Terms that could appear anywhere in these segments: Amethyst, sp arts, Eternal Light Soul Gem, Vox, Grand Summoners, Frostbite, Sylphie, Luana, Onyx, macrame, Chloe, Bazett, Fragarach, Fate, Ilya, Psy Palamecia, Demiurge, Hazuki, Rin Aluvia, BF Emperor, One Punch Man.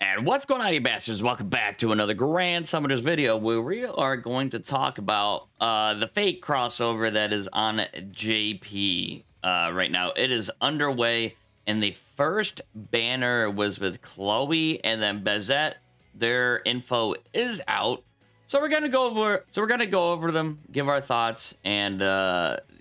And what's going on, you bastards? Welcome back to another Grand Summoners video where we are going to talk about the Fate crossover that is on JP right now. It is underway, and the first banner was with Chloe and then Bazett. Their info is out, so we're gonna go over. them, give our thoughts, and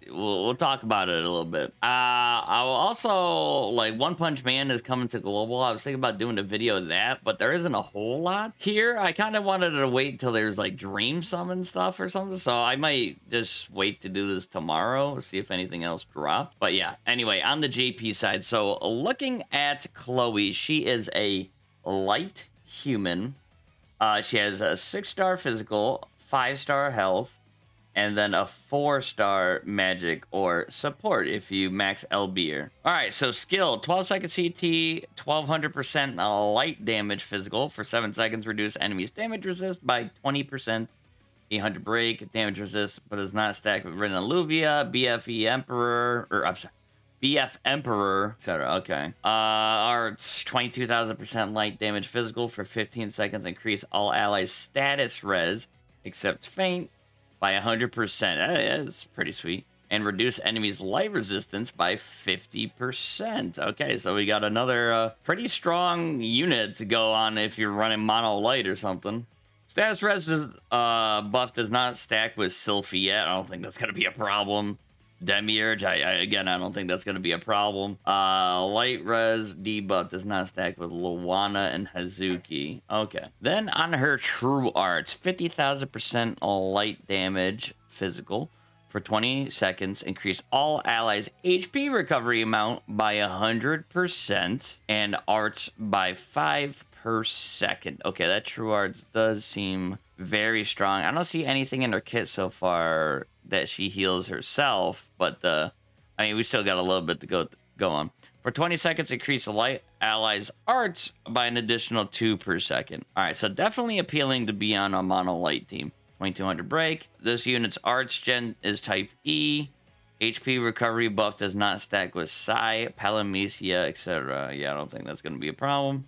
we'll talk about it a little bit. I will also, like, One Punch Man is coming to global. I was thinking about doing a video of that, but there isn't a whole lot here. I kind of wanted to wait till there's like dream summon stuff or something, so I might just wait to do this tomorrow, see if anything else drops. But yeah, anyway, on the JP side, so looking at Chloe, she is a light human. She has a 6-star physical, 5-star health, and then a 4-star magic or support if you max LB'er. All right, so skill, 12-second CT, 1200% light damage physical for 7 seconds, reduce enemies' damage resist by 20%, 800 break, damage resist, but does not stack with Rin Aluvia, BF Emperor, or I'm sorry, BF Emperor, etc. Okay. Arts, 22,000% light damage physical for 15 seconds. Increase all allies' status res, except faint, by 100%. That's pretty sweet. And reduce enemies' light resistance by 50%. Okay, so we got another pretty strong unit to go on if you're running mono light or something. Status res buff does not stack with Sylphie yet. I don't think that's going to be a problem. Demiurge, I don't think that's going to be a problem. Light res debuff does not stack with Luana and Hazuki. Okay. Then on her true arts, 50,000% light damage physical for 20 seconds. Increase all allies' HP recovery amount by 100% and arts by 5 per second. Okay, that true arts does seem very strong. I don't see anything in her kit so far that she heals herself, but I mean, we still got a little bit to go on. For 20 seconds, increase the light allies' arts by an additional 2 per second. All right, so definitely appealing to be on a mono light team. 2200 break. This unit's arts gen is type E. HP recovery buff does not stack with Psy, Palamecia, etc. Yeah, I don't think that's going to be a problem.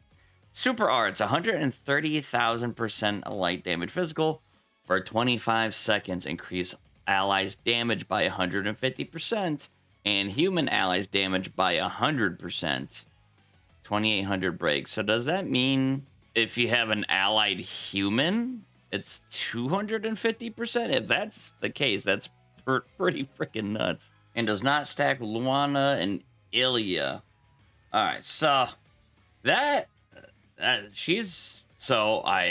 Super arts, 130,000% light damage physical for 25 seconds. Increase allies damage by 150% and human allies damage by 100%. 2800 break. So does that mean if you have an allied human, it's 250%? If that's the case, that's pretty freaking nuts. And does not stack Luana and Ilya. All right, so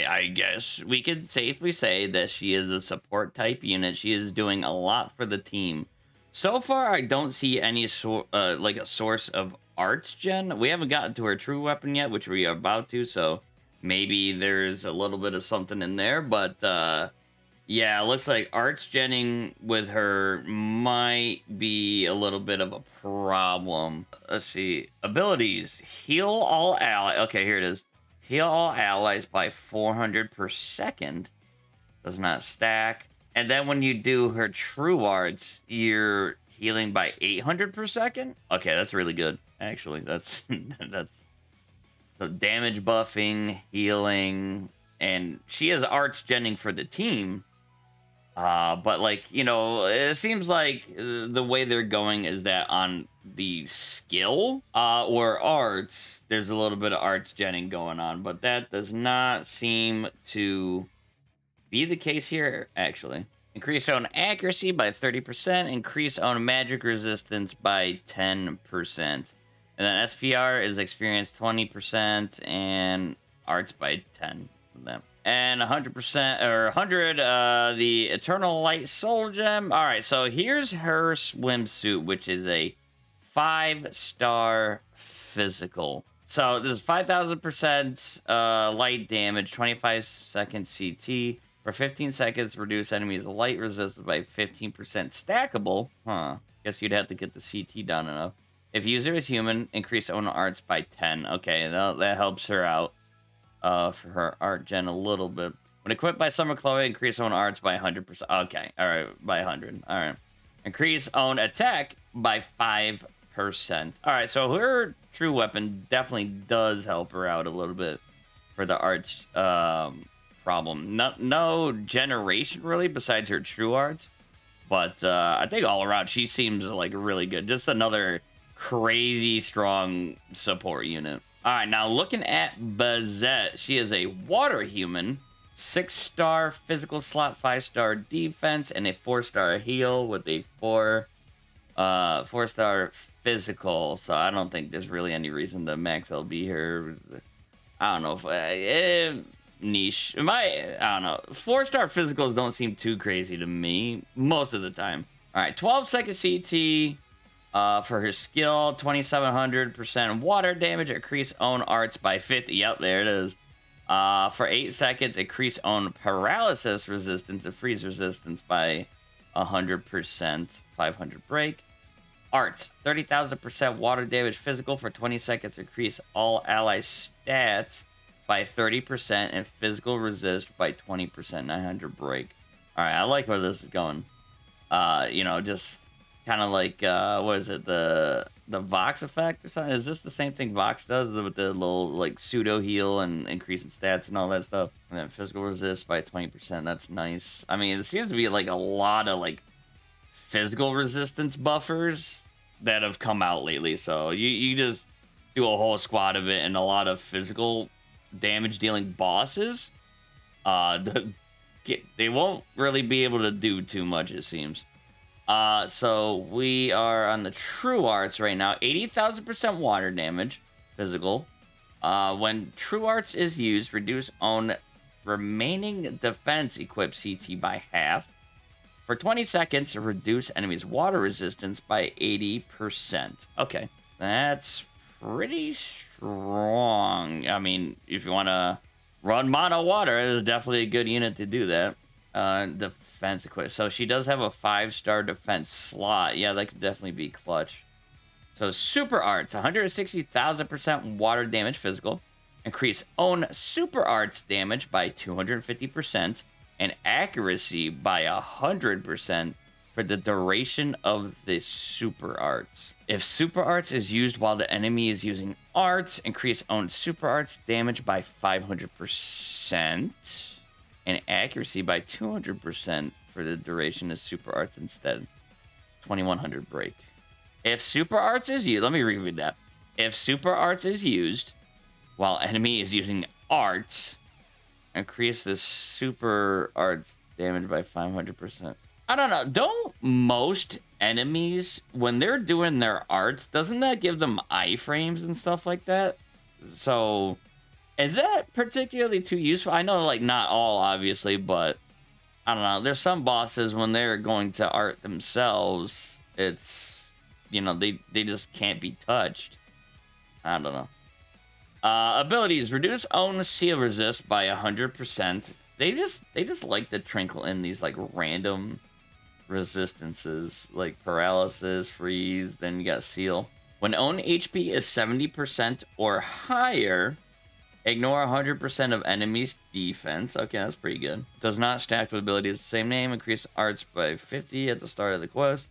I guess we could safely say that she is a support type unit. She is doing a lot for the team. So far, I don't see any like a source of arts gen. We haven't gotten to her true weapon yet, which we are about to. So maybe there's a little bit of something in there. But yeah, it looks like arts genning with her might be a little bit of a problem. Let's see. Abilities. Heal all allies. Okay, here it is. Heal all allies by 400 per second. Does not stack. And then when you do her true arts, you're healing by 800 per second. Okay, that's really good. Actually, that's so damage buffing, healing, and she is arts genning for the team. But like, you know, it seems like the way they're going is that on the skill or arts, there's a little bit of arts genning going on, but that does not seem to be the case here, actually. Increase own accuracy by 30%, increase own magic resistance by 10%. And then SPR is experience 20% and arts by 10 of them. And 100% or 100 the Eternal Light Soul Gem. All right, so here's her swimsuit, which is a 5-star physical. So this is 5,000% light damage, 25-second CT. For 15 seconds, reduce enemies' light resistance by 15%. Stackable? Huh. Guess you'd have to get the CT down enough. If user is human, increase own arts by 10. Okay, that helps her out. For her art gen a little bit. When equipped by Summer Chloe, increase own arts by 100%. Okay, all right, by 100. All right. Increase own attack by 5%. All right, so her true weapon definitely does help her out a little bit for the arts problem. No generation really besides her true arts, but I think all around she seems like really good. Just another crazy strong support unit. All right, now looking at Bazett, she is a water human. 6-star physical slot, 5-star defense, and a 4-star heal with a 4-star physical. So I don't think there's really any reason to max LB here. I don't know if niche. I don't know. 4-star physicals don't seem too crazy to me most of the time. All right, 12-second CT for her skill, 2,700% water damage. Increase own arts by 50. Yep, there it is. For 8 seconds, increase own paralysis resistance and freeze resistance by 100%, 500 break. Arts, 30,000% water damage physical for 20 seconds, increase all ally stats by 30% and physical resist by 20%, 900 break. All right, I like where this is going. You know, just kind of like, what is it, the Vox effect or something? Is this the same thing Vox does with the little, like, pseudo heal and increase in stats and all that stuff? And then physical resist by 20%. That's nice. I mean, it seems to be, like, a lot of, like, physical resistance buffers that have come out lately. So you just do a whole squad of it and a lot of physical damage dealing bosses. They won't really be able to do too much, it seems. So we are on the true arts right now. 80,000% water damage physical. When true arts is used, reduce own remaining defense equipped CT by half. For 20 seconds, reduce enemies' water resistance by 80%. Okay, that's pretty strong. I mean, if you want to run mono water, it is definitely a good unit to do that. Defense equip. So she does have a 5-star defense slot. Yeah, that could definitely be clutch. So super arts, 160,000% water damage physical. Increase own super arts damage by 250% and accuracy by 100% for the duration of the super arts. If super arts is used while the enemy is using arts, increase own super arts damage by 500%. And accuracy by 200% for the duration of super arts instead. 2100 break. If super arts is used, let me reread that. If super arts is used while enemy is using arts, increase the super arts damage by 500%. I don't know. Don't most enemies, when they're doing their arts, doesn't that give them iframes and stuff like that? So is that particularly too useful? I know, like, not all, obviously, but I don't know. There's some bosses when they're going to art themselves, it's, you know, they just can't be touched. I don't know. Abilities, reduce own seal resist by 100%. They just like to trinkle in these, like, random resistances, like paralysis, freeze, then you got seal. When own HP is 70% or higher, ignore 100% of enemies' defense. Okay, that's pretty good. Does not stack with abilities the same name. Increase arts by 50 at the start of the quest.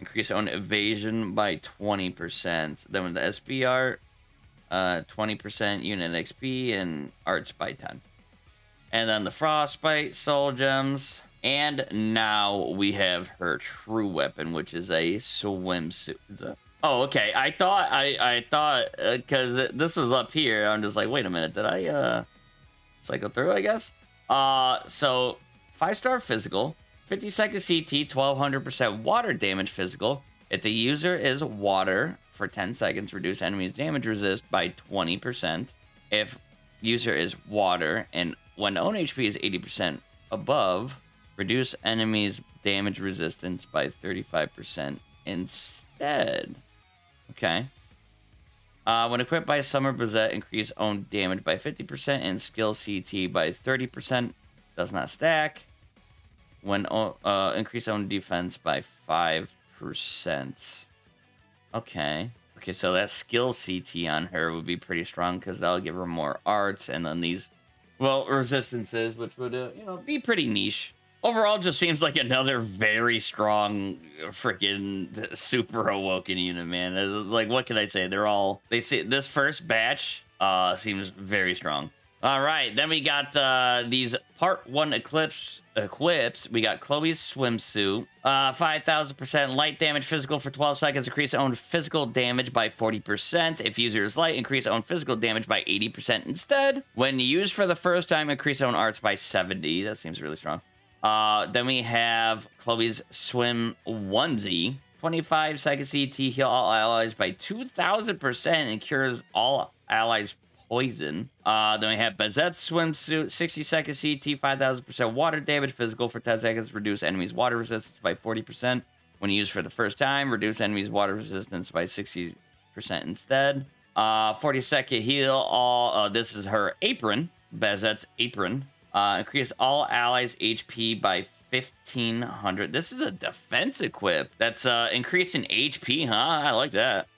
Increase own evasion by 20%. Then with the SP art, 20% unit XP and arts by 10. And then the Frostbite, Soul Gems. And now we have her true weapon, which is a swimsuit. Oh, okay. I thought, because this was up here. I'm just like, wait a minute. Did I cycle through, I guess? So 5-star physical, 50-second CT, 1,200% water damage physical. If the user is water for 10 seconds, reduce enemies' damage resist by 20%. If user is water and when own HP is 80% above, reduce enemies' damage resistance by 35% instead. Okay. When equipped by Summer Bazett, increase own damage by 50% and skill CT by 30%. Does not stack. When increase own defense by 5%. Okay. Okay, so that skill CT on her would be pretty strong because that'll give her more arts and then these, well, resistances, which would, you know, be pretty niche. overall just seems like another very strong freaking super awoken unit, man. Like, what can I say? They're all, they see this first batch seems very strong. All right, then we got these part one equips. We got Chloe's swimsuit, 5,000% light damage physical for 12 seconds, increase own physical damage by 40%. If user is light, increase own physical damage by 80% instead. When used for the first time, increase own arts by 70. That seems really strong. Then we have Chloe's swim onesie, 25 seconds CT, heal all allies by 2,000% and cures all allies poison. Then we have Bazett's swimsuit, 60 seconds CT, 5,000% water damage physical for 10 seconds, reduce enemies' water resistance by 40%. When used for the first time, reduce enemies' water resistance by 60% instead. 40 second heal all, this is her apron, Bazett's apron. Increase all allies' HP by 1,500. This is a defense equip that's increasing HP, huh? I like that.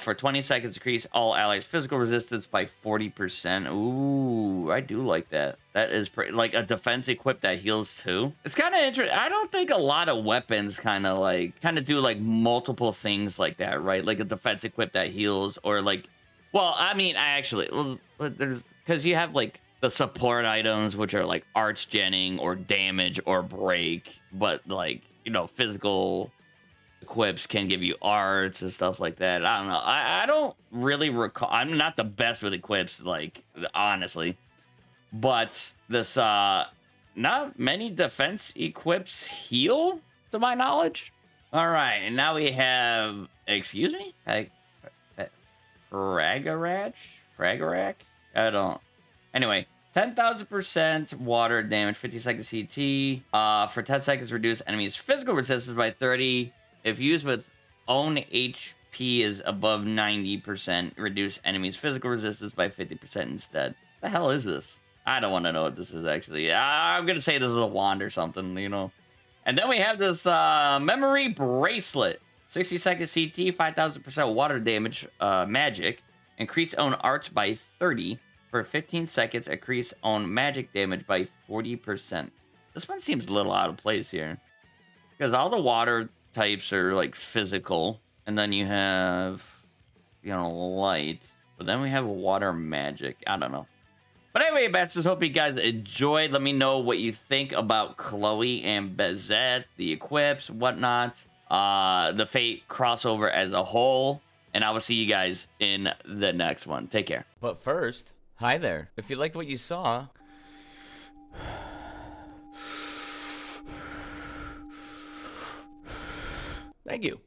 For 20 seconds, increase all allies' physical resistance by 40%. Ooh, I do like that. That is pretty, like a defense equip that heals too. It's kind of interesting. I don't think a lot of weapons kind of do like multiple things like that, right? Like a defense equip that heals, or like, well, I mean, because you have like the support items, which are like arts genning or damage or break, but like, you know, physical equips can give you arts and stuff like that. I don't know. I don't really recall. I'm not the best with equips, like, honestly. But this, not many defense equips heal, to my knowledge. All right, and now we have, excuse me? Fragarach? Fragarach? I don't. Anyway. 10,000% water damage, 50 seconds CT. For 10 seconds, reduce enemies' physical resistance by 30. If used with own HP is above 90%, reduce enemies' physical resistance by 50% instead. The hell is this? I don't want to know what this is, actually. I'm going to say this is a wand or something, you know. And then we have this memory bracelet. 60 seconds CT, 5,000% water damage magic. Increase own arts by 30. For 15 seconds, increase own magic damage by 40%. This one seems a little out of place here, because all the water types are like physical, and then you have, you know, light, but then we have water magic. I don't know. But anyway, bastards, hope you guys enjoyed. Let me know what you think about Chloe and Bazett, the equips, whatnot, the Fate crossover as a whole, and I will see you guys in the next one. Take care. But first, hi there. If you liked what you saw, thank you.